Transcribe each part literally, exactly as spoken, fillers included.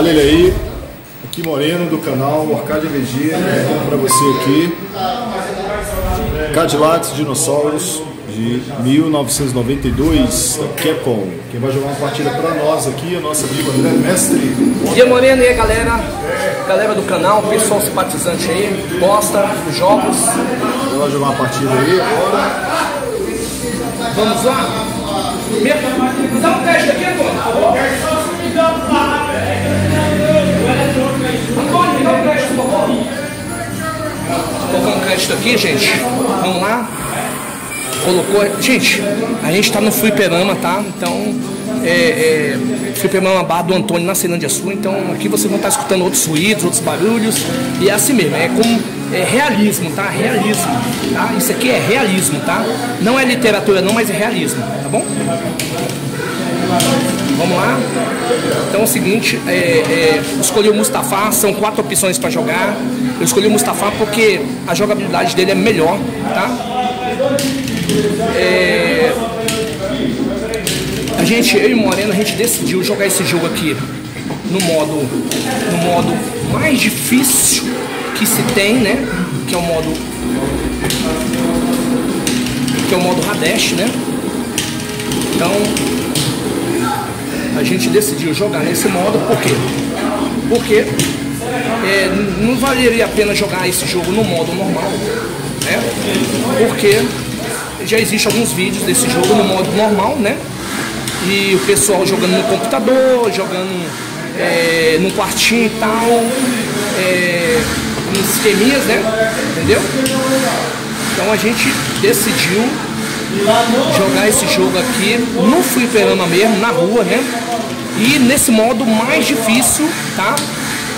Olha ele aí, aqui Moreno do canal Arcade V G, né? Para você aqui, Cadillacs and Dinosaurs de mil novecentos e noventa e dois, da Capcom. Quem vai jogar uma partida para nós aqui, a nossa amiga André Mestre. Bom dia, Moreno, e aí galera, galera do canal, pessoal simpatizante aí, gosta dos jogos. Vai jogar uma partida aí agora. Vamos lá? Me... Me dá um teste aqui, Antônio, por favor. Antônio, me dá um teste, por favor. Colocando um crédito aqui, gente. Vamos lá. Colocou. Gente, a gente tá no Fliperama, tá? Então, é, é... Fliperama Bar do Antônio, na Ceilândia Sul. Então, aqui vocês vão estar escutando outros ruídos, outros barulhos. E é assim mesmo, é como... É realismo, tá? Realismo, tá? Isso aqui é realismo, tá? Não é literatura não, mas é realismo, tá bom? Vamos lá? Então é o seguinte, é, é, eu escolhi o Mustapha, são quatro opções para jogar. Eu escolhi o Mustapha porque a jogabilidade dele é melhor, tá? É, a gente, eu e o Moreno, a gente decidiu jogar esse jogo aqui no modo, no modo mais difícil que se tem, né, que é o modo que é o modo HARDEST, né? Então a gente decidiu jogar nesse modo por quê? Porque é, não valeria a pena jogar esse jogo no modo normal, né? Porque já existem alguns vídeos desse jogo no modo normal, né? E o pessoal jogando no computador, jogando é, num quartinho e tal, é, esqueminhas, né? Entendeu? Então a gente decidiu jogar esse jogo aqui no fliperama mesmo, na rua, né? E nesse modo mais difícil, tá?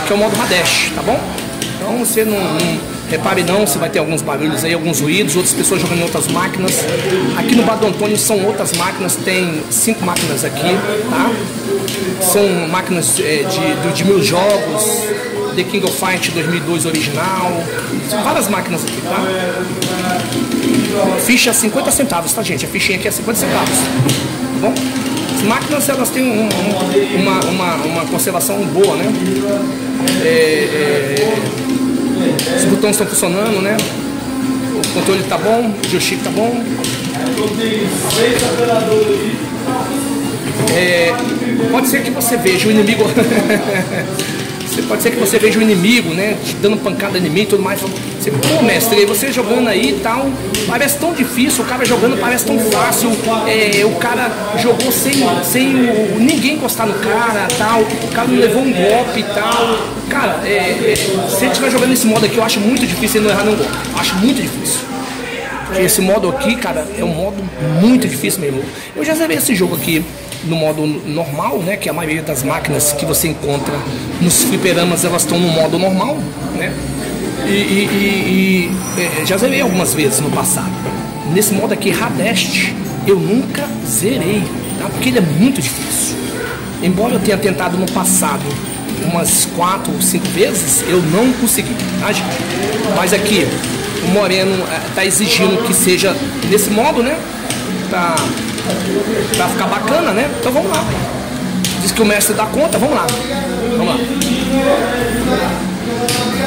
Que é o modo HARDEST, tá bom? Então você não, não repare não, você vai ter alguns barulhos aí, alguns ruídos, outras pessoas jogando em outras máquinas. Aqui no Bar do Antônio são outras máquinas, tem cinco máquinas aqui, tá? São máquinas é, de, de, de mil jogos, The King of Fight dois mil e dois original, são várias máquinas aqui, tá? Ficha é cinquenta centavos, tá gente? A fichinha aqui é cinquenta centavos, tá bom? As máquinas, elas têm um, um, uma, uma, uma conservação boa, né? É, é, os botões estão funcionando, né? O controle tá bom, o joystick tá bom. É, pode ser que você veja o inimigo... Pode ser que você veja o inimigo, né? Te dando pancada em mim e tudo mais. Você, pô, mestre, você jogando aí e tal, parece tão difícil, o cara jogando parece tão fácil. É, o cara jogou sem, sem o, ninguém encostar no cara tal, o cara não levou um golpe e tal. Cara, é, é, se ele estiver jogando esse modo aqui, eu acho muito difícil ele não errar nenhum golpe. Eu acho muito difícil. Porque esse modo aqui, cara, é um modo muito difícil mesmo. Eu já zerei esse jogo aqui no modo normal, né, que a maioria das máquinas que você encontra nos fliperamas, elas estão no modo normal, né, e, e, e, e é, já zerei algumas vezes no passado. Nesse modo aqui, HARDEST, eu nunca zerei, tá, porque ele é muito difícil. Embora eu tenha tentado no passado umas quatro ou cinco vezes, eu não consegui, tá, gente? Mas aqui, o Moreno tá exigindo que seja nesse modo, né, tá... Pra ficar bacana, né? Então vamos lá. Diz que o mestre dá conta, vamos lá. Vamos lá.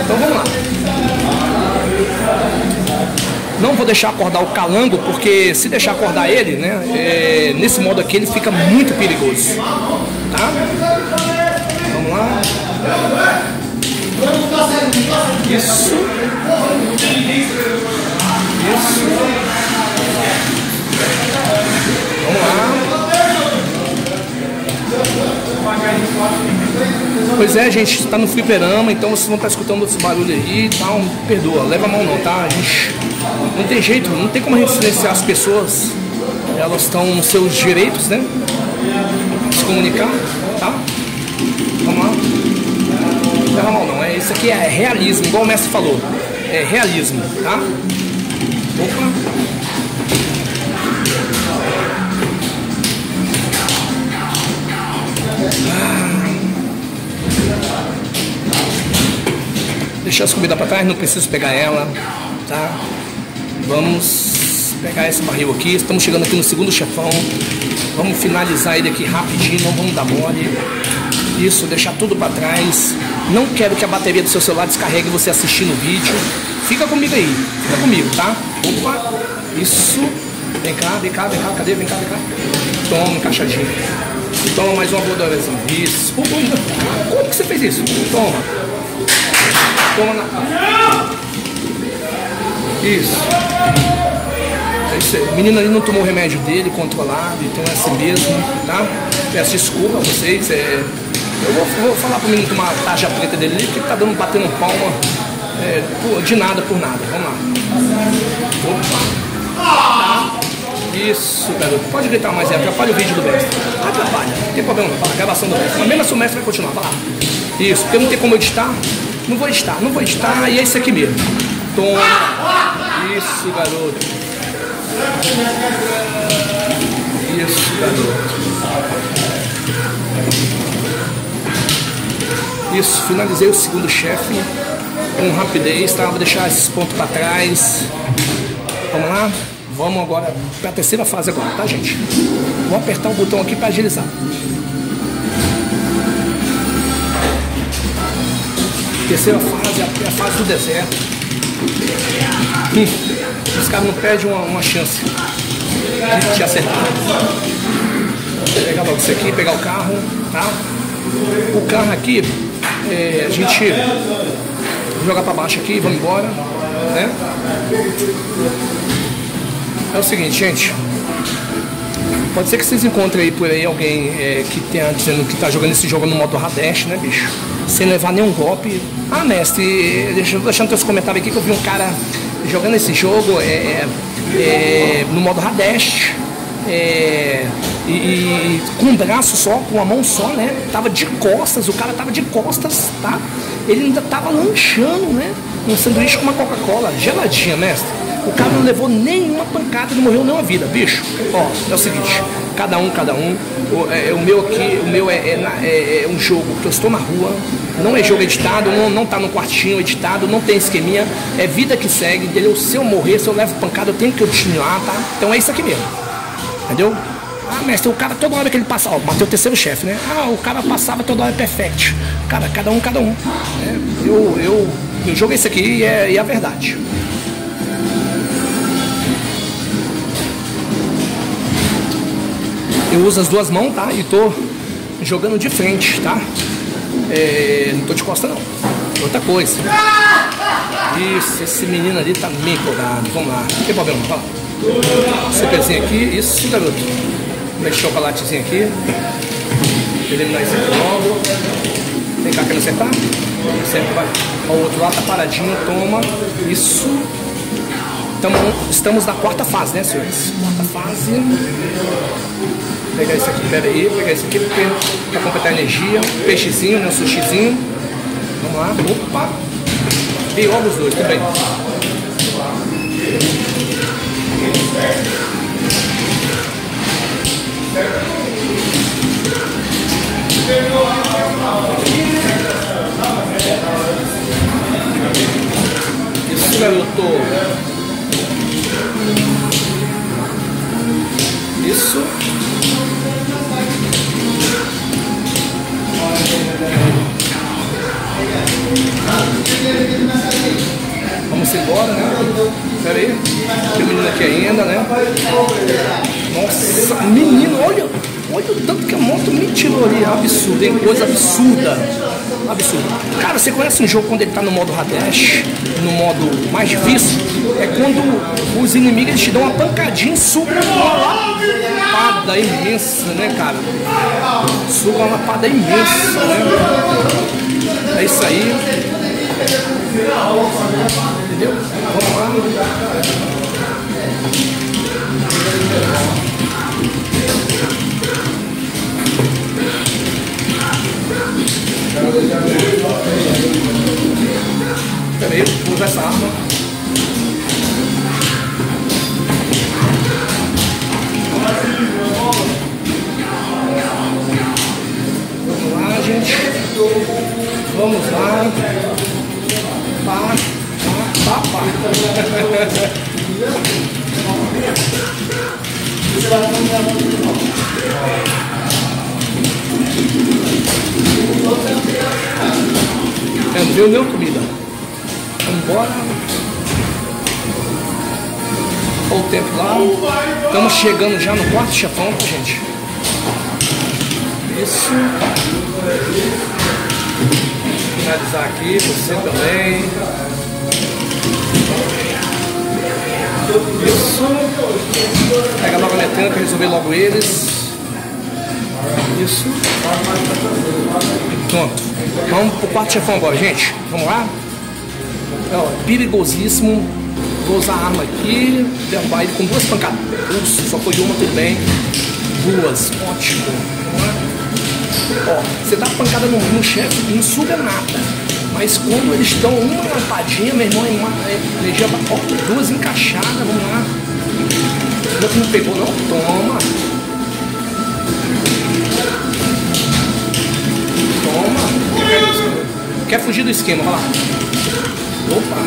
Então vamos lá. Não vou deixar acordar o calango, porque se deixar acordar ele, né? É, nesse modo aqui ele fica muito perigoso. Tá? Vamos lá. Isso. Isso. Vamos lá. Pois é, gente, está no fliperama, então vocês vão estar escutando esse barulho aí e tal. Perdoa, leva a mão não, tá? A gente, não tem jeito, não tem como a gente silenciar as pessoas. Elas estão nos seus direitos, né? Se comunicar, tá? Vamos lá. Não leva a mão não, é, isso aqui é realismo, igual o mestre falou. É realismo, tá? Opa. Deixar as comidas para trás, não preciso pegar ela, tá? Vamos pegar esse barril aqui, estamos chegando aqui no segundo chefão. Vamos finalizar ele aqui rapidinho, não vamos dar mole. isso, deixar tudo para trás. Não quero que a bateria do seu celular descarregue você assistindo o vídeo. Fica comigo aí, fica comigo, tá? Opa, isso. Vem cá, vem cá, vem cá, cadê? Vem cá, vem cá. Toma, encaixadinho. Toma mais uma voadorazinha. Isso. Como que você fez isso? Toma. Toma na... Isso. O menino ali não tomou o remédio dele, controlado, então é assim mesmo, tá? Peço desculpa a vocês, é... Eu vou, vou falar pro menino tomar a tarja preta dele ali, porque ele tá dando, batendo palma é, por, de nada por nada. Vamos lá. Opa. Tá. Isso, garoto. Pode gritar mais, é, atrapalha o vídeo do mestre. Atrapalha, não tem problema, não. A gravação do mestre. Mas mesmo assim o mestre vai continuar, vai lá. Isso, porque não tem como editar. Não vou editar, não vou editar, e é isso aqui mesmo. Toma. Isso, garoto. Isso, garoto. Isso, finalizei o segundo chefe com rapidez, tá? Vou deixar esses pontos pra trás. Vamos lá? Vamos agora pra terceira fase agora, tá, gente? Vou apertar o botão aqui pra agilizar. Terceira fase é a fase do deserto. Hum, os caras não perdem uma, uma chance de te acertar. Vou pegar logo isso aqui, pegar o carro, tá? O carro aqui, é, a gente joga pra baixo aqui, vamos embora, né? É o seguinte, gente. Pode ser que vocês encontrem aí por aí alguém é, que tenha dizendo que tá jogando esse jogo no modo RADASH, né, bicho? Sem levar nenhum golpe. Ah, mestre, deixa, deixando teus comentários aqui que eu vi um cara jogando esse jogo é, é, no modo RADASH é, e, e com um braço só, com uma mão só, né? Tava de costas, o cara tava de costas, tá? Ele ainda tava lanchando, né? Um sanduíche com uma Coca-Cola, geladinha, mestre. O cara não levou nenhuma pancada, não morreu nenhuma vida, bicho. Ó, é o seguinte, cada um, cada um. O, é, o meu aqui, o meu é, é, é, é um jogo que eu estou na rua, não é jogo editado, não, não tá no quartinho editado, não tem esqueminha, é vida que segue, entendeu? Se eu morrer, se eu levo pancada, eu tenho que continuar, tá? Então é isso aqui mesmo, entendeu? Ah, mestre, o cara toda hora que ele passava, ó, bateu o terceiro chefe, né? Ah, o cara passava toda hora perfect. Cara, cada um, cada um. Né? Eu, eu, eu jogo isso aqui e é, e é a verdade. Eu uso as duas mãos, tá? E tô jogando de frente, tá? É, não tô de costa, não. Outra coisa. Isso, esse menino ali tá meio empolgado. Vamos lá. Não tem problema, vai lá. Superzinho aqui. Isso, garoto. Deixa o chocolatezinho aqui. Eliminar isso aqui logo. Vem cá, quer acertar? Sempre vai. Ó, o outro lá tá paradinho. Toma. Isso. Tamo, estamos na quarta fase, né, senhores? Quarta fase. Pegar isso aqui, pera aí, pegar isso aqui para completar a energia, um peixezinho, né, um sushizinho. Vamos lá, opa. E logo os dois, tudo bem. Isso, garoto. Isso. Vamos embora, né? Pera aí. Tem o menino aqui ainda, né? Nossa, menino, olha, olha o tanto que a moto me tirou ali. Absurdo, hein? Coisa absurda. Absurdo. Cara, você conhece um jogo quando ele tá no modo Hadash, no modo mais difícil? É quando os inimigos te dão uma pancadinha, sugam uma lapada imensa, né, cara? Sugam uma lapada imensa, né? É isso aí. Entendeu? Vamos lá. Peraí, vou usar essa arma. Vamos lá, gente. Vamos lá. Pá, pá, pá, pá. Vendeu comida. Vambora. Olha o tempo lá. Estamos chegando já no quarto chefão, tá, gente? Isso. Finalizar aqui, você também. Isso. Pega logo a metana pra resolver logo eles. Isso. Pronto. Vamos pro quarto chefão agora, gente. Vamos lá? Ó, perigosíssimo. Vou usar a arma aqui. Derrubar ele com duas pancadas. Isso, só foi uma, tudo bem. Duas, ótimo. Ó, você dá pancada no, no chefe e não suga nada. Mas quando eles dão uma lampadinha, meu irmão, é energia pra porta. Duas encaixadas, vamos lá. O outro não pegou, não? Toma. Toma. Quer fugir do esquema, vai lá. Opa.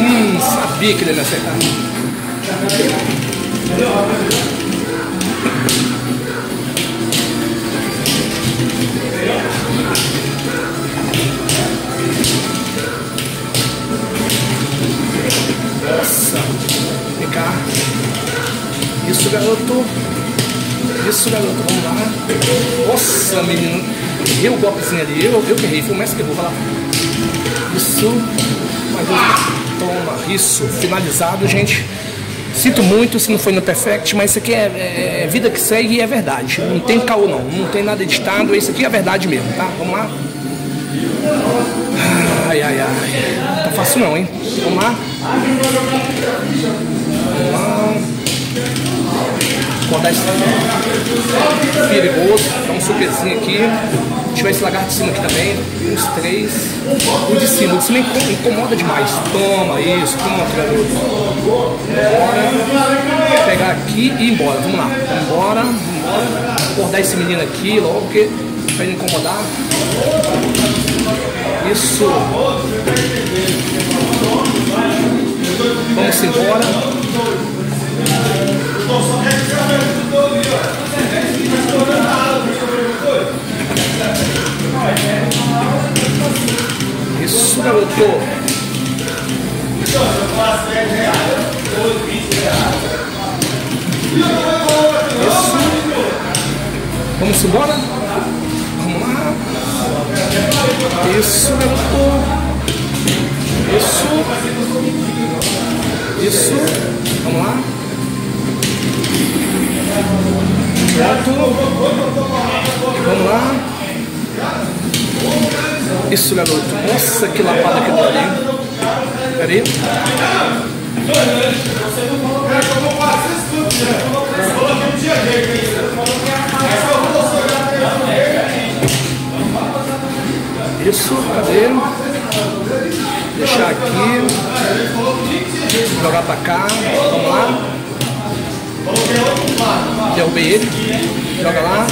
Hum, sabia que ele ia me acertar. Nossa, vem cá. Isso, garoto. Isso, garoto, vamos lá. Nossa, menino. Errei o golpezinho ali. Eu, eu que errei, foi o mestre que errou, vai lá. Isso. Mas, toma, isso. Finalizado, gente. Sinto muito se não foi no perfect, mas isso aqui é, é vida que segue e é verdade. Não tem caô, não. Não tem nada editado. Isso aqui é a verdade mesmo, tá? Vamos lá. Ai, ai, ai. Não faço não, hein? Vamos lá. Vamos lá. Acordar esse perigoso. Dá um superzinho aqui. Deixa eu ver esse lagarto de cima aqui também. Uns três. O de cima. O de cima incomoda demais. Toma, isso. Toma, tranquilo. Vou pegar aqui e ir embora. Vamos lá. Vamos embora. Acordar esse menino aqui logo, porque pra ele incomodar. Isso. Vamos embora. Isso, garoto. Isso. Vamos embora? Vamos lá. Isso, garoto. Isso. Isso. Vamos lá. Pronto. Vamos lá. Isso, garoto. Nossa, que lapada que eu tô ali. Pera aí. Isso, cadê? Deixar aqui, jogar pra cá, vamos lá, derrubei ele, joga lá,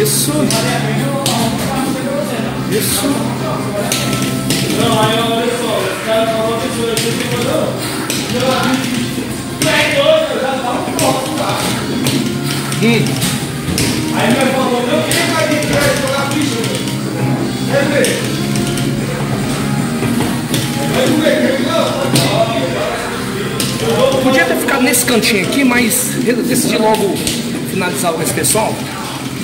isso, isso, hum. Aí meu irmão falou, meu quem vai vir pra jogar bicho? Quer ver? Podia ter ficado nesse cantinho aqui, mas eu decidi logo finalizar com esse pessoal.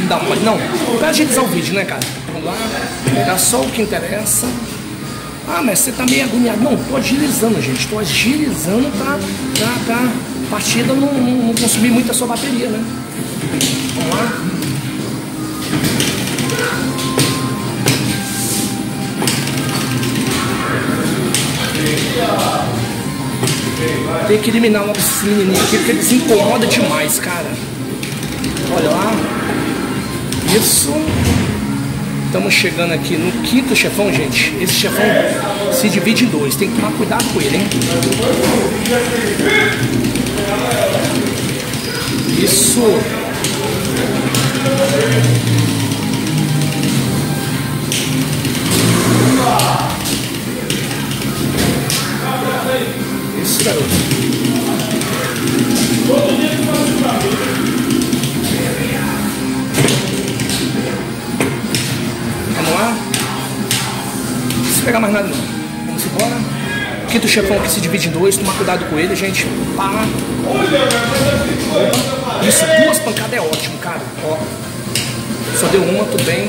Não dá uma, não. Pra agilizar o vídeo, né, cara? Vamos lá, pegar só o que interessa. Ah, mas você tá meio agoniado. Não, tô agilizando, gente. Tô agilizando pra, pra, pra partida não, não consumir muito a sua bateria, né? Vamos lá. Tem que eliminar logo esse menininho aqui, porque ele se incomoda demais, cara. Olha lá. Isso. Estamos chegando aqui no quinto chefão, gente. Esse chefão se divide em dois. Tem que tomar cuidado com ele, hein? Isso. Isso, garoto. pegar mais nada não. Vamos embora. Quinto chefão que se divide em dois, toma cuidado com ele, gente. Pá. Opa. Isso, duas pancadas é ótimo, cara. Ó. Só deu uma, tudo bem.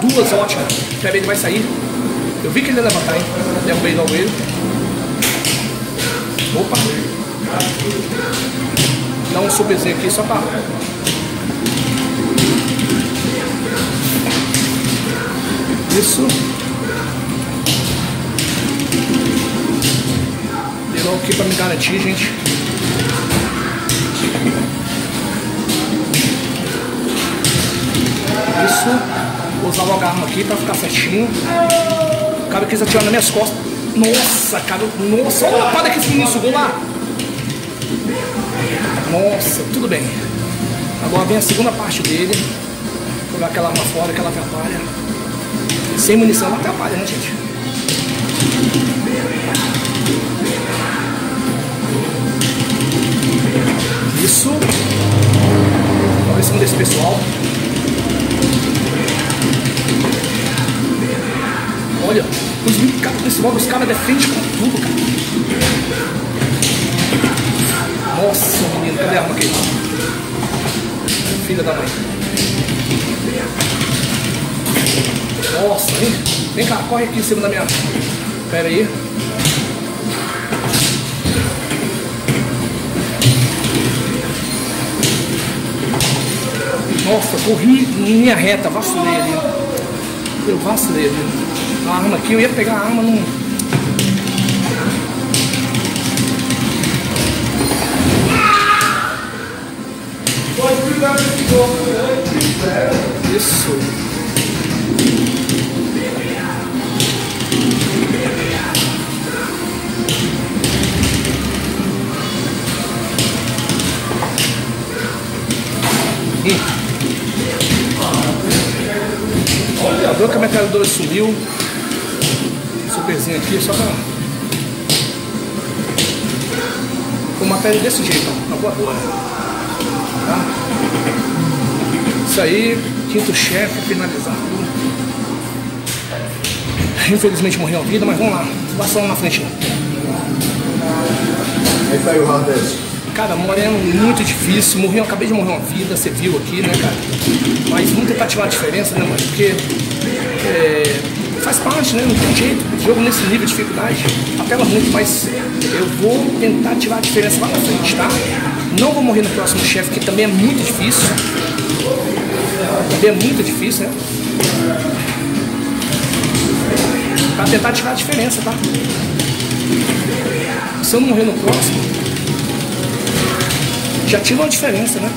Duas ótimas. Já ele vai sair. Eu vi que ele ia levantar, hein? Derrubei logo ele. Opa. Dá um super Z aqui só pra... Isso. Dei logo aqui pra me garantir, gente. Isso. Vou usar logo a arma aqui pra ficar certinho. O cara quis atirar nas minhas costas. Nossa, cara. Nossa, olha a parada que esse menino sugou lá. Nossa, tudo bem. Agora vem a segunda parte dele. Vou dar aquela arma fora que ela atrapalha. Sem munição ela atrapalha, né, gente? Isso. Vamos em cima desse pessoal. Olha, os pessoal dos caras defende com tudo, cara. Nossa, menino, cadê a arma aqui? Filha da mãe. Nossa, hein? Vem cá, corre aqui em cima da minha... Pera aí. Nossa, corri em linha reta, vacilei ali. Eu vacilei ali. A arma aqui, eu ia pegar a arma, não... Isso. Olha, viu que a metralhadora sumiu. Superzinho aqui, só pra... Vou matar ele desse jeito, ó, na voadora. Tá? Isso aí, quinto chefe finalizado. Infelizmente morreu a vida, mas vamos lá. Passa lá na frente. Aí tá aí o HARDEST. Cara, Moreno, muito difícil. Morreu, acabei de morrer uma vida, você viu aqui, né, cara? Mas vamos tentar tirar a diferença, né, mano? Porque... É... Faz parte, né? Não tem jeito. Jogo nesse nível de dificuldade, a tela muito, mas eu vou tentar tirar a diferença lá na frente, tá? Não vou morrer no próximo chefe, que também é muito difícil. Também é muito difícil, né? Pra tentar tirar a diferença, tá? Se eu não morrer no próximo, já tira uma diferença, né?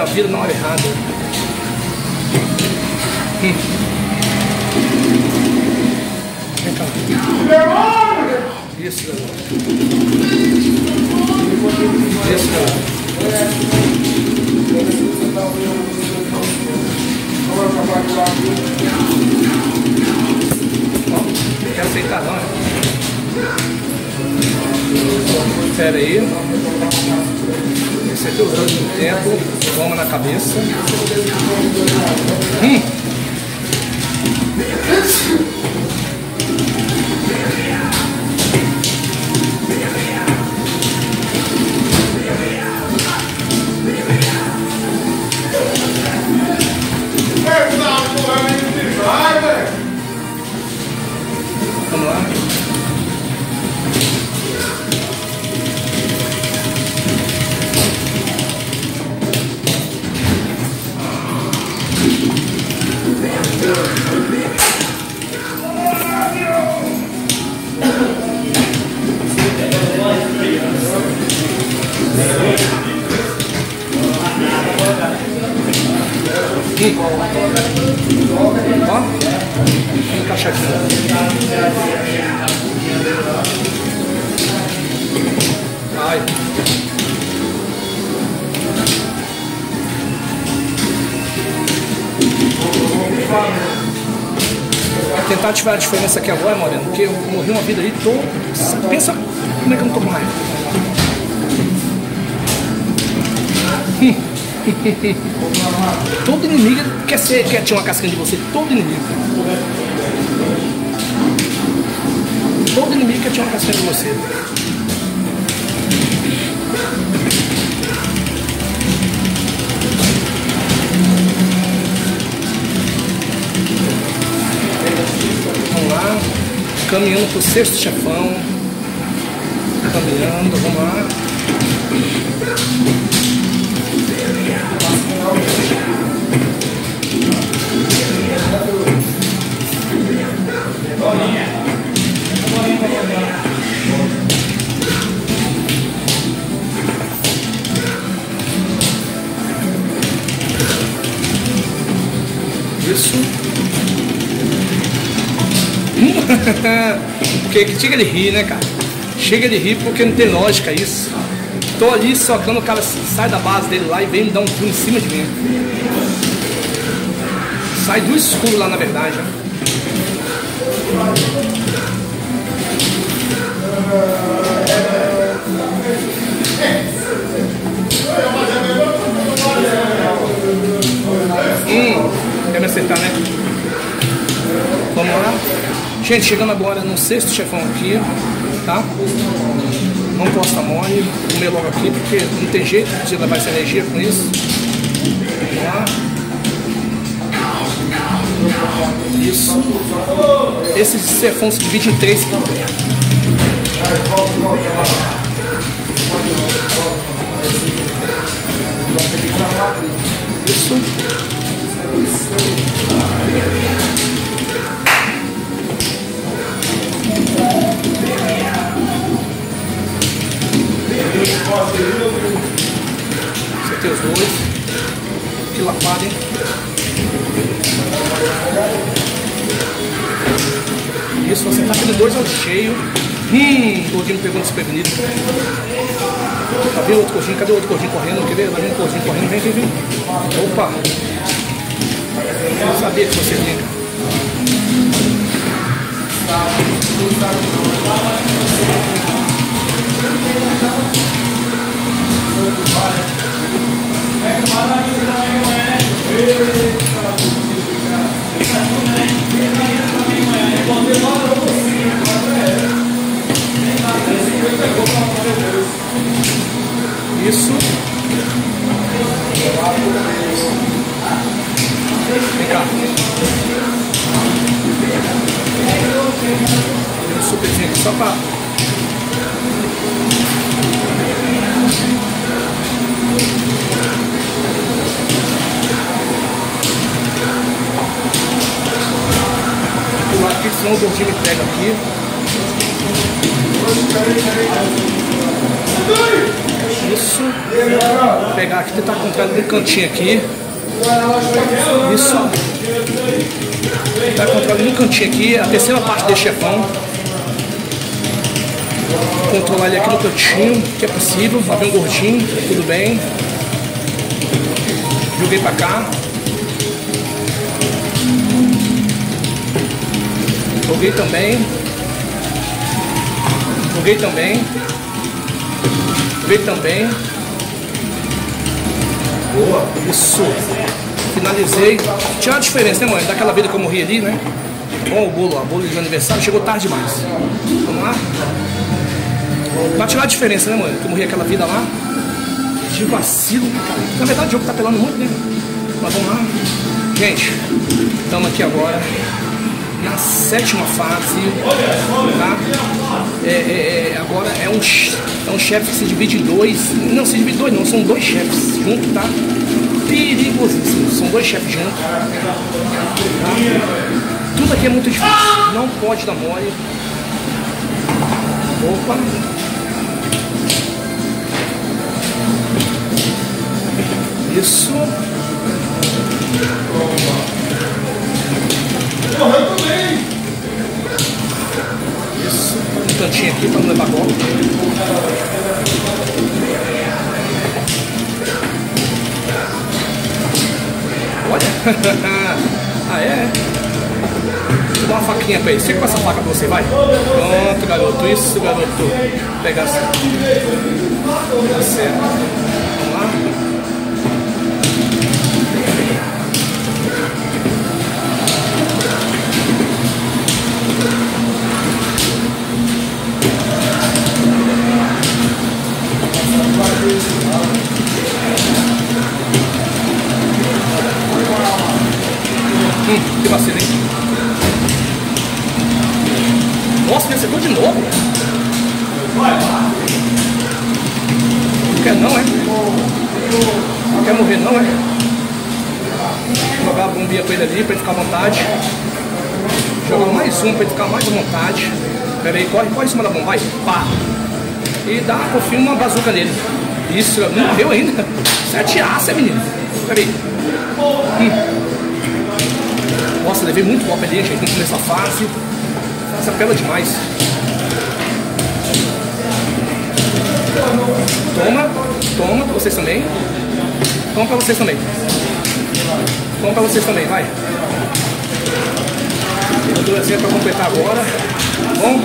A vida na hora errada. Hum. Vem cá. Isso, galera. Isso, galera. Não quer aceitar, não, né? Espera aí. Recebeu os dois no tempo, toma na cabeça. Hum. Vamos lá. Ó, Tentar ativar a diferença aqui agora, Moreno, porque eu morri uma vida ali, tô... Pensa como é que eu não tô com raiva. Todo inimigo quer, ser, quer tirar uma casquinha de você, todo inimigo. Todo inimigo quer tirar uma casquinha de você. Caminhando pro sexto chefão. Caminhando, vamos lá. Isso. Porque chega de rir, né, cara? Chega de rir porque não tem lógica isso. Tô ali socando, o cara sai da base dele lá e vem me dar um pulo em cima de mim. Sai do escuro lá, na verdade. Né? Hum, quer me acertar, né? Vamos lá. Gente, chegando agora no sexto chefão aqui, tá? Não posso dar mole, vou comer logo aqui, porque não tem jeito de levar essa energia com isso. Vamos lá. Isso. Esse chefão se divide em três. Isso. Acertei os dois. Que lapada, hein? Isso, você tá aquele dois ao cheio. Hum, o gordinho pegou desprevenido. Cadê o outro gordinho? Cadê o outro gordinho correndo? Quer ver? Vai vir o gordinho correndo. Vem, vem, vem. Opa! Eu sabia que você vinha. Isso. Vem cá. Tem um superzinho aqui só pra... Aqui, senão o gordinho me pega aqui. Isso. Vou pegar aqui, tentar encontrar ele no cantinho aqui. Isso. Tentar encontrar ele no cantinho aqui, a terceira parte desse chefão. Controlar ele aqui no cantinho, que é possível. Vai ver um gordinho, tudo bem. Joguei pra cá. Joguei também. Joguei também. Joguei também. Boa. Isso. Finalizei. Tinha uma diferença, né, mãe? Daquela vida que eu morri ali, né? Bom, o bolo, a bolo de aniversário chegou tarde demais. Vamos lá. Pra tirar a diferença, né, mãe? Que eu morri aquela vida lá. De vacilo, cara. Na verdade, o jogo tá pelando muito, né? Mas vamos lá. Gente, estamos aqui agora. Na sétima fase, tá? É, é, é, agora é um, é um chefe que se divide em dois. Não, se divide em dois não, são dois chefes juntos, tá? Perigosíssimo, são dois chefes juntos. Tá? Tudo aqui é muito difícil, não pode dar mole. Opa! Isso! Isso, um cantinho aqui pra não levar golpe. Olha, ah é, plaquinha pra ele. Você com essa placa pra você, vai. Pronto, garoto. Isso, garoto. Pega assim. Tá certo. Vamos lá. Hum, que vacilo, hein? Nossa, me acertou de novo? Não quer não, é? Não quer morrer não, é? Jogar a bombinha pra ele ali, pra ele ficar à vontade. Jogar mais um pra ele ficar mais à vontade. Pera aí, corre, corre em cima da bomba, vai, pá! E dá, confia uma bazuca nele. Isso, não morreu ainda. Sete aças, menino. Pera aí. Hum. Nossa, levei muito golpe ali, gente, no começo da fase. Essa apela demais. Toma, toma pra vocês também. Toma pra vocês também. Toma pra vocês também, vai. Duazinha pra completar agora. Tá bom?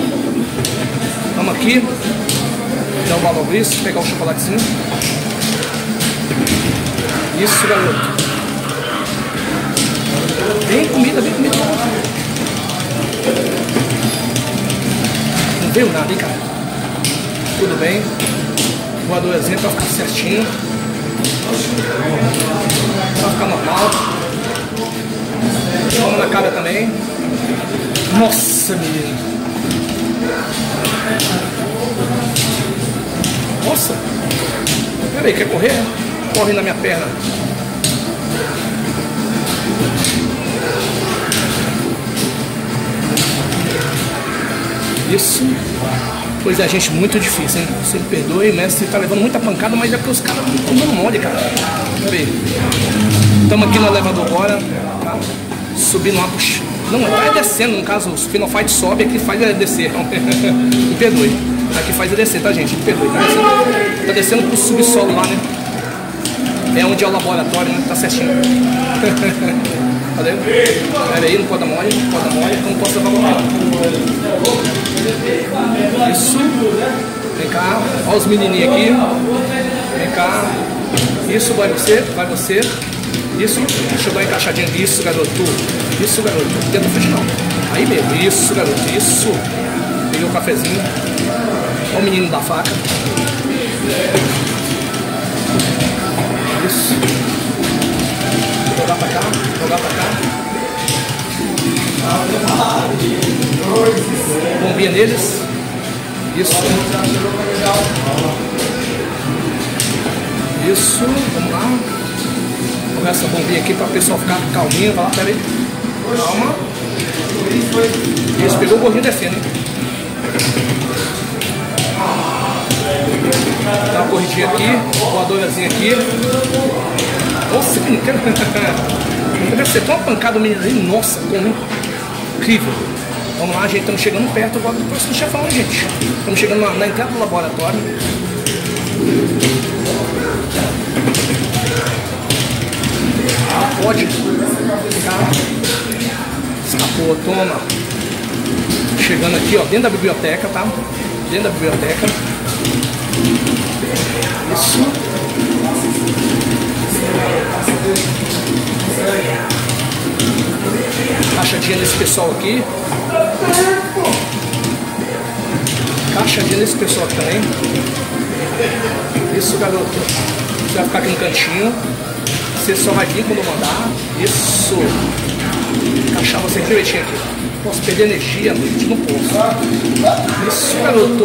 Vamos aqui. Dar um balão isso, pegar o chocolatezinho. Isso, garoto. Vem comida, vem comida. Não veio nada, hein, cara? Tudo bem. Voadorazinha pra ficar certinho. Pra ficar normal. Toma na cara também. Nossa, menino. Nossa. Peraí, quer correr? Corre na minha perna. Isso. Pois é, gente, muito difícil, hein? Você me perdoe, mestre, tá levando muita pancada, mas é porque os caras estão dando mole, cara. Estamos aqui no elevador agora, tá? Subindo lá puxa. Não, vai descendo, no caso, o Final Fight sobe, aqui faz é descer. Me perdoe. Aqui faz é descer, tá, gente? Me perdoe. Tá descendo, tá descendo pro subsolo lá, né? É onde é o laboratório, né? Tá certinho. Valeu? Pera aí, não pode dar mole, não pode dar mole, então não posso levar mole. Isso. Vem cá. Olha os menininhos aqui. Vem cá. Isso, vai você, vai você. Isso. Deixa eu dar uma encaixadinha. Isso, garoto. Isso, garoto. Tenta fechar. Aí mesmo. Isso, garoto. Isso. Peguei o cafezinho. Olha o menino da faca. Isso. Jogar pra cá, jogar pra cá. Bombinha neles. Isso. Isso, vamos lá. Jogar essa bombinha aqui pra pessoa ficar calminha. Vai lá, pera aí. Calma. Isso, pegou o gordinho descendo, hein? Dá uma corridinha aqui, voadorazinha aqui. Nossa, que não quero. Deve ser tão pancada o menino ali. Nossa, como incrível. Vamos lá, gente. Estamos chegando perto agora do próximo chefão, gente. Estamos chegando na, na entrada do laboratório. Ah, pode. Escapou, toma. Chegando aqui, ó, dentro da biblioteca, tá? Dentro da biblioteca. Isso. Caixadinha nesse pessoal aqui. Caixadinha nesse pessoal aqui também. Isso, garoto. Você vai ficar aqui no cantinho. Você só vai vir quando eu mandar. Isso. Encaixar você direitinho aqui. Posso perder energia, gente? Não posso. Isso, garoto.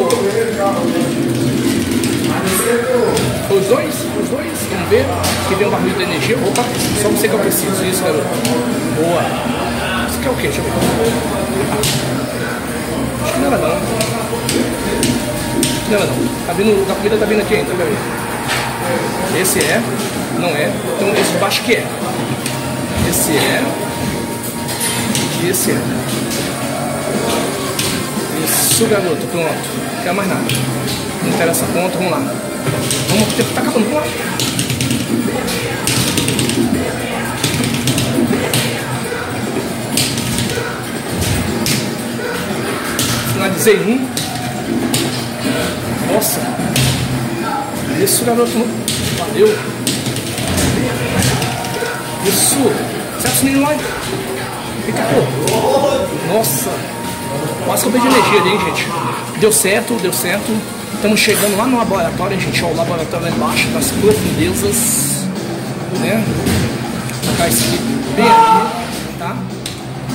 Os dois, os dois, vamos ver que vem um barulho de energia. Opa, só não sei o que eu preciso. Isso, garoto. Boa. Isso aqui é o que? Deixa eu ver. Acho que não era não. Não era não. Tá vindo, a comida tá vindo aqui ainda, galera. Esse é, não é. Então esse baixo que é. Esse é. E esse é. Isso, garoto. Pronto. Não quer mais nada. Não interessa ponto, vamos lá. Vamos, o tempo tá acabando, vamos lá. Usei um. Nossa. Isso, garoto. Valeu. Isso. Sai os meninos lá. Fica, pô. Nossa. Quase que eu perdi energia ali, hein, gente. Deu certo, deu certo. Estamos chegando lá no laboratório, gente. Ó, o laboratório lá embaixo, das profundezas. Né? Vou colocar esse aqui bem aqui, tá?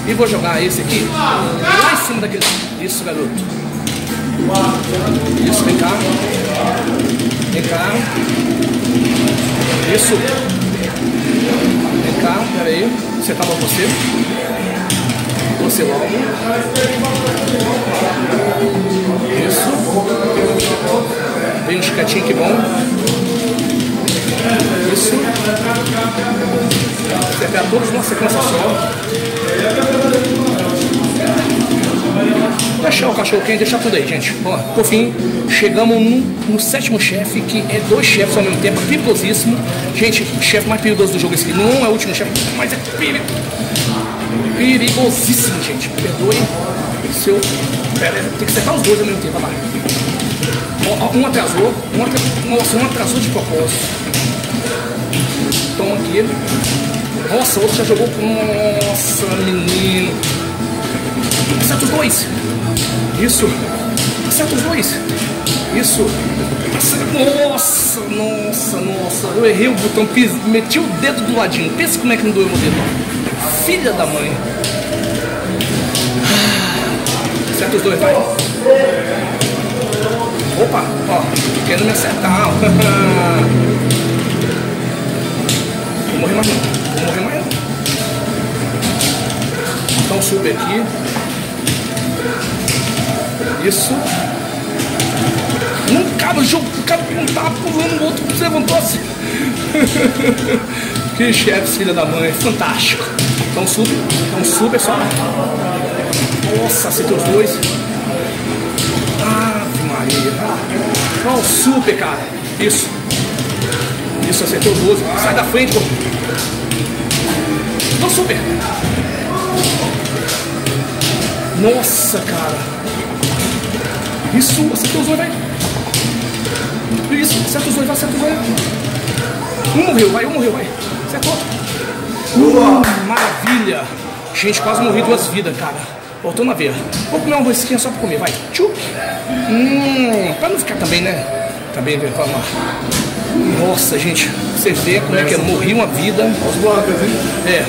E vou jogar esse aqui lá em cima daquele... Isso, garoto. Isso, vem cá. Vem cá. Isso. Vem cá, pera aí. Você tá bom, você. Você logo. Isso. Vem um chicatinho, que bom. Isso. Você pega todos numa sequência só. Deixar o cachorro quente, deixar tudo aí, gente. Ó, por fim, chegamos no, no sétimo chefe, que é dois chefes ao mesmo tempo, perigosíssimo. Gente, o chefe mais perigoso do jogo esse aqui. Não é o último chefe, mas é perigo, perigosíssimo, gente. Perdoe seu... Pera, tem que acertar os dois ao mesmo tempo, vai. Ó, um atrasou, um atrasou, nossa, um atrasou de propósito. Toma aqui. Nossa, o outro já jogou com... Nossa, menino. Acerta os dois. Isso. Acerta os dois. Isso. Nossa, nossa, nossa. Eu errei o botão, pis... meti o dedo do ladinho. Pensa como é que não doeu o dedo. Filha da mãe. Acerta os dois, vai. Opa, ó. Querendo me acertar. Vou morrer mais não. Morrer mais. Então sube aqui. Isso. Não cabe o jogo. O cara tava pulando, o outro levantou-se. Que chefe, filha da mãe. Fantástico. Então sube. Então sube, é só. Nossa, acertou os dois. Ave Maria. Olha o super, cara. Isso. Isso, acertou os dois. Sai da frente, pô. Não super. Nossa, cara. Isso, acerta os dois, vai. Isso, acerta os dois, vai, acerta os dois. Um morreu, vai, um morreu, vai. Acertou. Uau, maravilha. Gente, quase morri duas vidas, cara. Voltando a ver. Vou comer uma bolsinha só pra comer, vai. Tchuc. Hum, pra não ficar também, né? Também, velho, calma. Nossa, gente, você vê como é que é, morri uma vida. Os blocos, hein? É.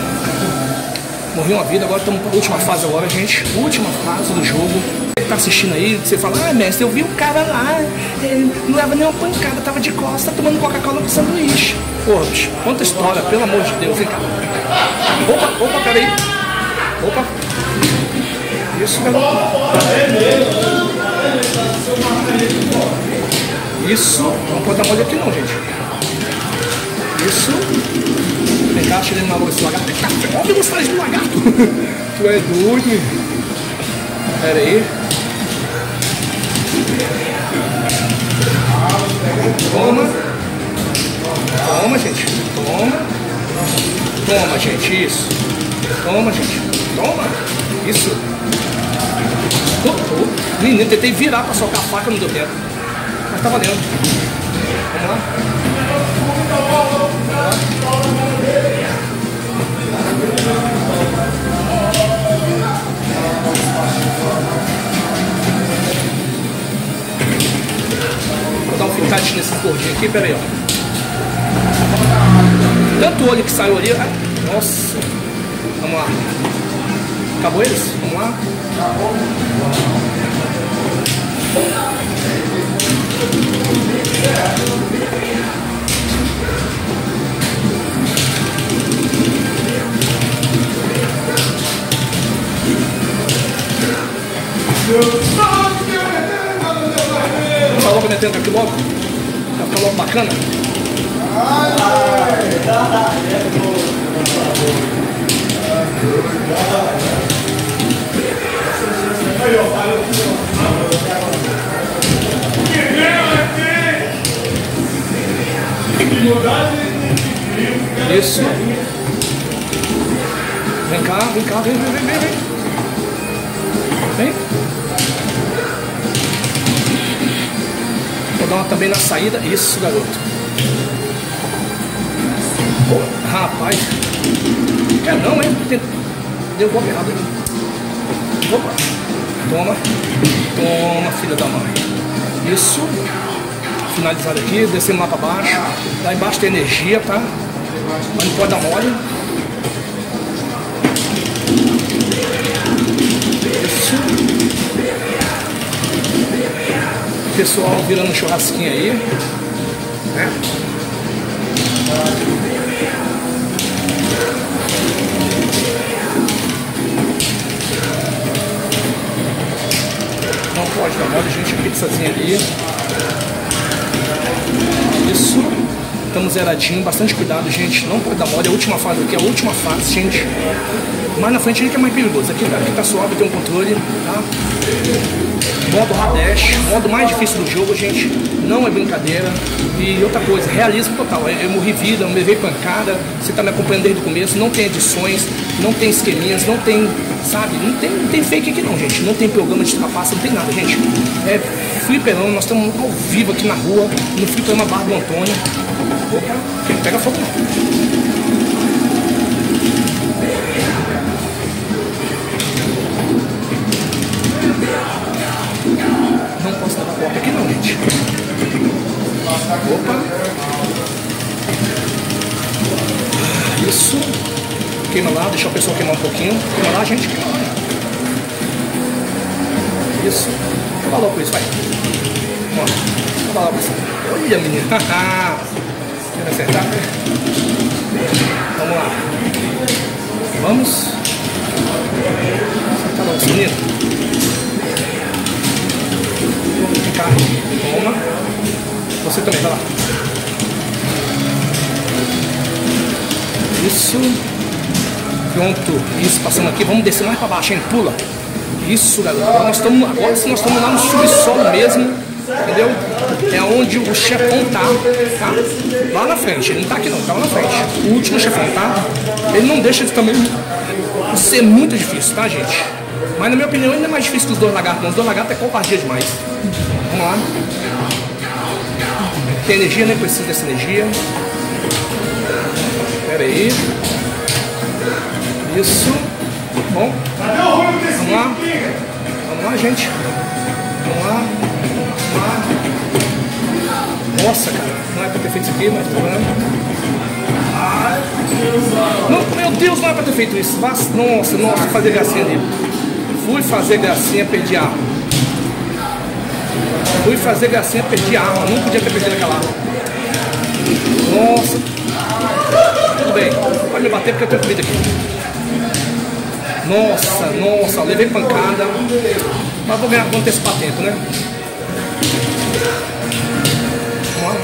Morri uma vida, agora estamos para a última fase agora, gente. Última fase do jogo. Você tá assistindo aí, você fala, ah, mestre, eu vi um cara lá, ele não leva nenhuma pancada, tava de costa tomando Coca-Cola com sanduíche. Porra, bicho, conta história, pelo amor de Deus, hein, cara. Opa, opa, peraí. Opa. Isso, galera. Isso, não pode dar mole aqui não, gente. Isso. Vem cá, tirei na lua esse lagarto. Vem cá, olha a velocidade do lagarto. Tu é doido. Pera aí. Toma. Toma, gente. Toma. Toma, gente. Isso. Toma, gente. Toma. Isso. Oh, oh. Menino, tentei virar pra socar a faca, não deu tempo. Mas tá valendo. Vamos lá. Vou dar um fincate nesse gordinho aqui, pera aí, ó. Tanto olho que saiu ali. Ah, nossa. Vamos lá. Acabou eles? Vamos lá. Tá logo metendo aqui logo? Tá ficando logo bacana? Isso. Vem cá, vem cá, vem, vem, vem, vem. Vem. dar uma também na saída. Isso, garoto. Pô, rapaz. É não, hein? Deu um golpe errado aqui. Opa. Toma. Toma, filha da mãe. Isso. Finalizado aqui. Descendo lá pra baixo. Lá embaixo tem energia, tá? Mas não pode dar mole. Pessoal virando um churrasquinho aí, né? Não pode dar mole, gente, pizzazinha ali. Isso. Estamos zeradinho, bastante cuidado, gente. Não pode dar mole, a última fase aqui é a última fase, gente. Mas na frente ele que é mais perigoso. Aqui, aqui tá suave, tem um controle, tá? Modo RADASH, modo mais difícil do jogo, gente. Não é brincadeira. E outra coisa, realismo total. Eu, eu morri vida, eu me levei pancada. Você tá me acompanhando desde o começo. Não tem edições, não tem esqueminhas, não tem, sabe? Não tem, não tem fake aqui não, gente. Não tem programa de trapaça, não tem nada, gente. É fliperama, nós estamos ao vivo aqui na rua, no Fliperama Bar do Antônio. Opa, pega fogo. Não posso dar a porta aqui não, gente. Opa. Isso. Queima lá, deixa o pessoal queimar um pouquinho. Queima lá, gente. Queima lá. Isso. Acaba logo com isso, vai. Bora. Acaba logo com isso. Olha, menina. Quer acertar? Vamos lá. Vamos. Acertar logo, menino. Toma. Você também, vai lá. Isso. Pronto. Isso, passando aqui. Vamos descer mais pra baixo, hein? Pula. Isso, galera. Agora nós estamos agora, nós estamos lá no subsolo mesmo. Entendeu? É onde o chefão tá, tá? Lá na frente. Ele não tá aqui não, tá lá na frente. O último chefão, tá? Ele não deixa de também ser muito difícil, tá, gente? Mas na minha opinião ainda é mais difícil que os dois lagartos. Os dois lagartos é covardia demais. Vamos lá. Tem energia, né? Preciso dessa energia. Pera aí. Isso. Bom. Vamos lá. Vamos lá, gente. Vamos lá. Vamos lá. Nossa, cara. Não é pra ter feito isso aqui, mas tá vendo? Não, meu Deus, não é pra ter feito isso. Nossa, nossa, fazer gracinha ali. Fui fazer gracinha, perdi a arma. Fui fazer gracinha, perdi a arma. Não podia ter perdido aquela arma. Nossa. Tudo bem. Pode me bater porque eu tenho comida aqui. Nossa, nossa. Levei pancada. Mas vou ganhar conta esse patento, né? Vamos lá.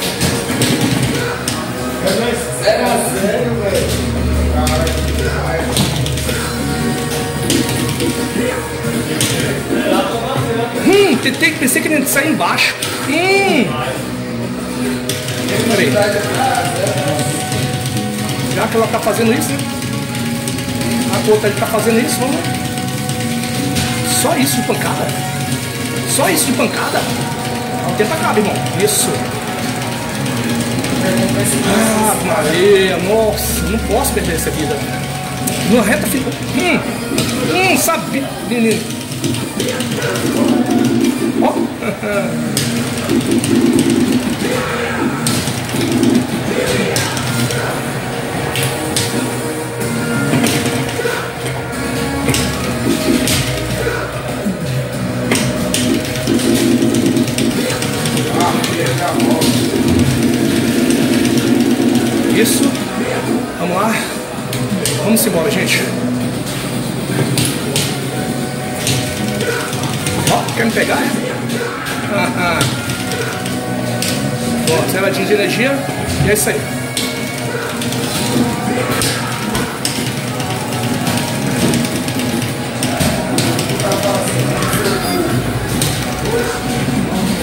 zero a zero, velho. Hum, tentei, pensei que ele ia sair embaixo. Hum. Peraí. Já que ela tá fazendo isso, né? A outra tá fazendo isso, vamos. Só isso de pancada. Só isso de pancada. O tempo acaba, irmão. Isso. Ah, Maria, nossa, não posso perder essa vida. Não, reta fica. Hum, hum, sabe, menino. Oh. Isso, vamos lá, vamos embora, gente. Quer me pegar? Ah, ah. Bom, zeradinho de energia. E é isso aí.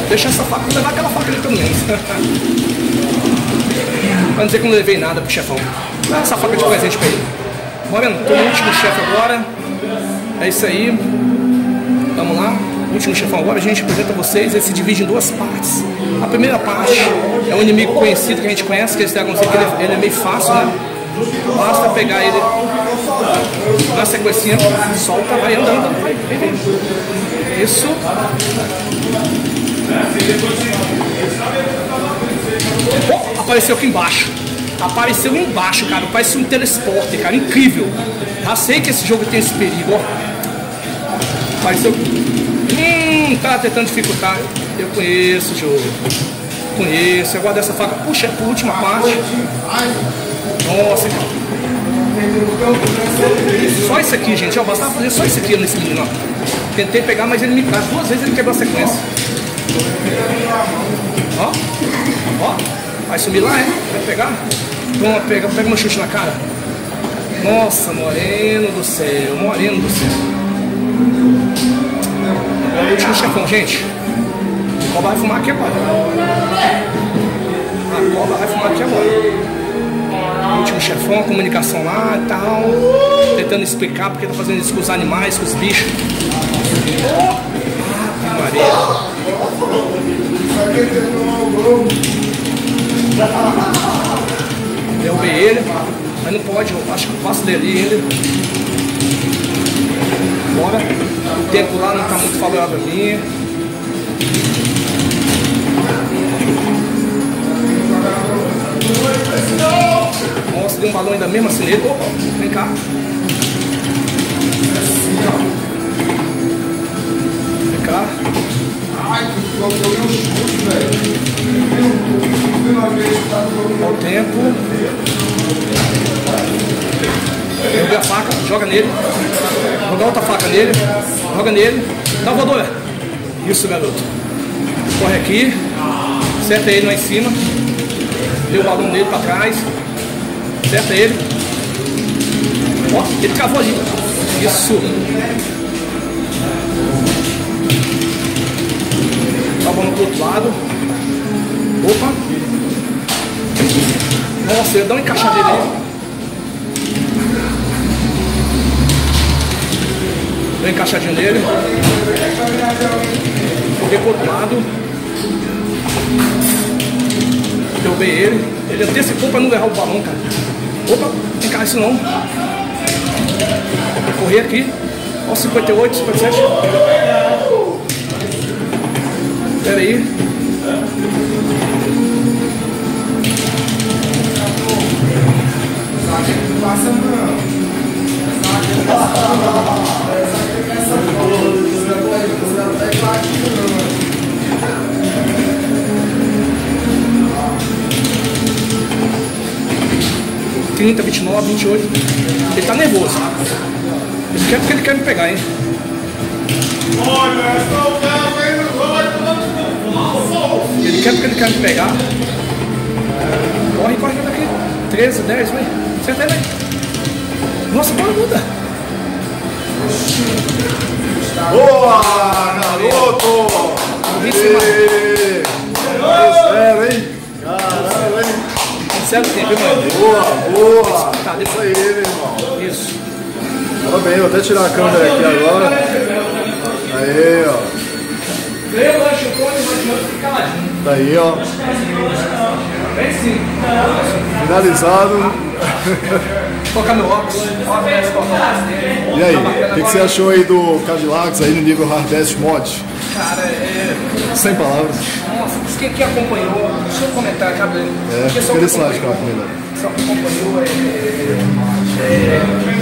Deixa essa faca. Vou levar aquela faca ali também. Pra dizer que eu não levei nada pro chefão. Dá essa faca de presente pra ele. Moreno, tô no último chefe agora. É isso aí. Vamos lá. último chefão. Agora a gente apresenta vocês, ele se divide em duas partes. A primeira parte é um inimigo conhecido que a gente conhece, que é esse dragãozinho, que ele é, ele é meio fácil, né? Basta pegar ele na sequência, solta, vai andando, vai, vai, vai. Isso. Oh, apareceu aqui embaixo. Apareceu embaixo, cara. Parece um telesporte, cara. Incrível. Já sei que esse jogo tem esse perigo, ó. Apareceu. Hum, tá tentando dificultar. Eu conheço o jogo. Conheço. Eu guardo essa faca. Puxa, é por última parte. Nossa, cara. Só isso aqui, gente. Ó, bastava fazer só isso aqui nesse menino, ó. Tentei pegar, mas ele me caiu. Duas vezes ele quebrou a sequência. Ó. Ó. Vai subir lá, é? Vai pegar? Toma, pega, pega um chute na cara. Nossa, Moreno do céu. Moreno do céu. É o último chefão, gente. A cobra vai fumar aqui agora. A cobra vai fumar aqui agora. O último chefão, a comunicação lá e tal, tentando explicar porque tá fazendo isso com os animais, com os bichos. Ah, Maria. Derrubei ele, mas não pode, eu acho que eu passo dele ele. Bora. O tempo lá não tá muito favorável a mim. Nossa, deu um balão ainda mesmo assim nele. Opa, vem cá. Vem cá. Ai, que foda, eu dei um chute, velho. Olha o tempo. Joga a faca, joga nele. Joga outra faca nele. Joga nele. Dá uma voadora. Isso, garoto. Corre aqui. Acerta ele lá em cima. Deu o balão nele pra trás. Acerta ele. Ó, ele cavou ali. Isso. Cavando pro outro lado. Opa. Nossa, eu ia dar uma encaixada dele aí. Deu uma encaixadinha nele. Joguei pro outro lado. Derrubei ele. Ele antecipou pra não errar o balão, cara. Opa, não cai isso não. Vou correr aqui. Ó, cinquenta e oito, cinquenta e sete. Pera aí. trinta, vinte e nove, vinte e oito. Ele tá nervoso. Ele quer porque ele quer me pegar, hein? Ele quer porque ele quer me pegar. Corre, corre daqui. treze, dez, vai. Acerta ele aí. Nossa, bola muda. Boa, garoto! Sério, hein? Caralho, hein? Sério, tem, viu, mano? Boa, boa! Tá, isso aí, meu irmão. Isso. Tá bem, vou até tirar a câmera aqui agora. Aí, ó. Tá aí, ó. Finalizado. Colocar meu óculos. E aí, o que, que você achou aí do Cadillacs aí no nível HARDEST mod? Cara, é... Sem palavras. Nossa, quem que acompanhou, deixa eu comentar, cara. É, interessante, cara. Só que acompanhou, é... é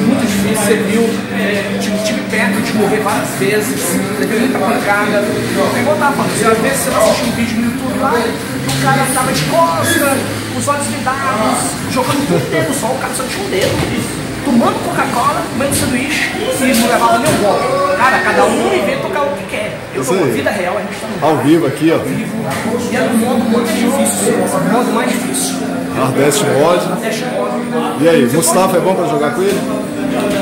muito difícil, você viu, é, tive, tive perto de morrer várias vezes, teve muita pancada. É igual tava falando, às vezes você vai assistir um vídeo no YouTube lá, e o cara tava de costas, os olhos vidados, jogando todo o dedo só, o cara só tinha um dedo. Tomando Coca-Cola, comendo sanduíche, e isso não levava nem um golpe. Cara, cada um inventa tocar o que quer. Eu tô com a vida real, a gente tá no... Ao vivo aqui, ó. Ao vivo. E é um modo muito difícil, um modo mais difícil. HARDEST mod. E aí, Mustapha é bom pra jogar com ele?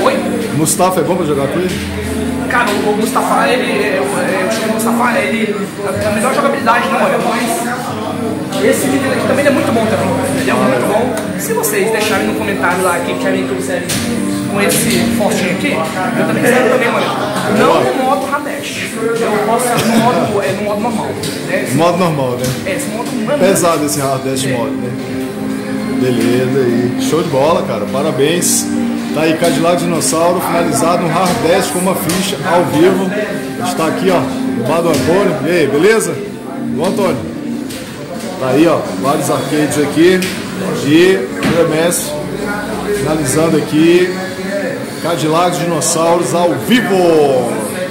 Oi? Mustapha é bom pra jogar com ele? Cara, o Mustapha, ele... Eu acho que o Mustapha, ele... A melhor jogabilidade, não, é mais... Esse vídeo aqui também é muito bom também. Ele é muito bom. Se vocês deixarem no comentário lá que querem que eu use com esse fortinho aqui, eu também quero também, mano. Não no modo HARDEST. Eu posso normal. Né? Esse modo normal, né? É, esse modo não é pesado mesmo. Esse Hardest é. Modo, né? Beleza, aí. Show de bola, cara. Parabéns. Tá aí, Cadillac Dinossauro, finalizado um Hardest com uma ficha ao vivo. A gente tá aqui, ó, Bar do Antônio. E aí, beleza? Do Antônio. Tá aí, ó, vários arcades aqui. E André Mestre finalizando aqui. Cadillacs, dinossauros ao vivo.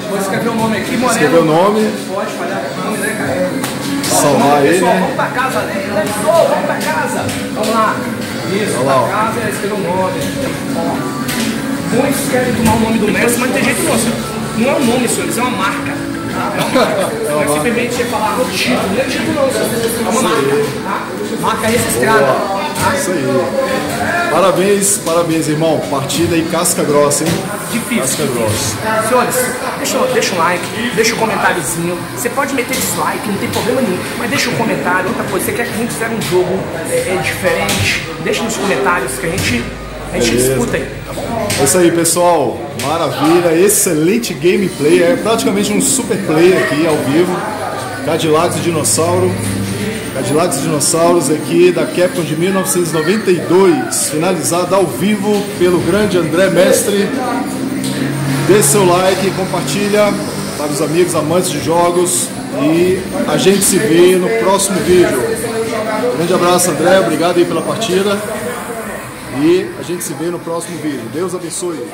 Vou escrever o nome aqui, Moreno. Escrever o nome. Pode falhar o nome, né, cara? Salvar ele. Pessoal, vamos pra casa, né? Pessoal, vamos pra casa. Vamos lá. Isso, lá, pra casa é escrever o nome. Muitos querem tomar o nome do mestre, mas tem gente que não. Não é um nome, senhor, isso é uma marca. É uma marca. Não é simplesmente você falar o título. Não é título, não, senhor. É uma marca. Marca registrada. Isso aí. Parabéns, parabéns, irmão. Partida e casca grossa, hein? Difícil. Casca grossa. Senhores, deixa, deixa um like, deixa um comentáriozinho. Você pode meter dislike, não tem problema nenhum. Mas deixa um comentário, outra coisa. Você quer que a gente fizer um jogo é, é diferente? Deixa nos comentários que a gente, a gente discuta aí, tá bom? É isso aí, pessoal. Maravilha, excelente gameplay. É praticamente um super play aqui ao vivo. Cadillacs e Dinossauro. Cadillacs e Dinossauros aqui da Capcom de mil novecentos e noventa e dois, finalizado ao vivo pelo grande André Mestre. Dê seu like, compartilha para os amigos amantes de jogos e a gente se vê no próximo vídeo. Grande abraço, André, obrigado aí pela partida e a gente se vê no próximo vídeo. Deus abençoe.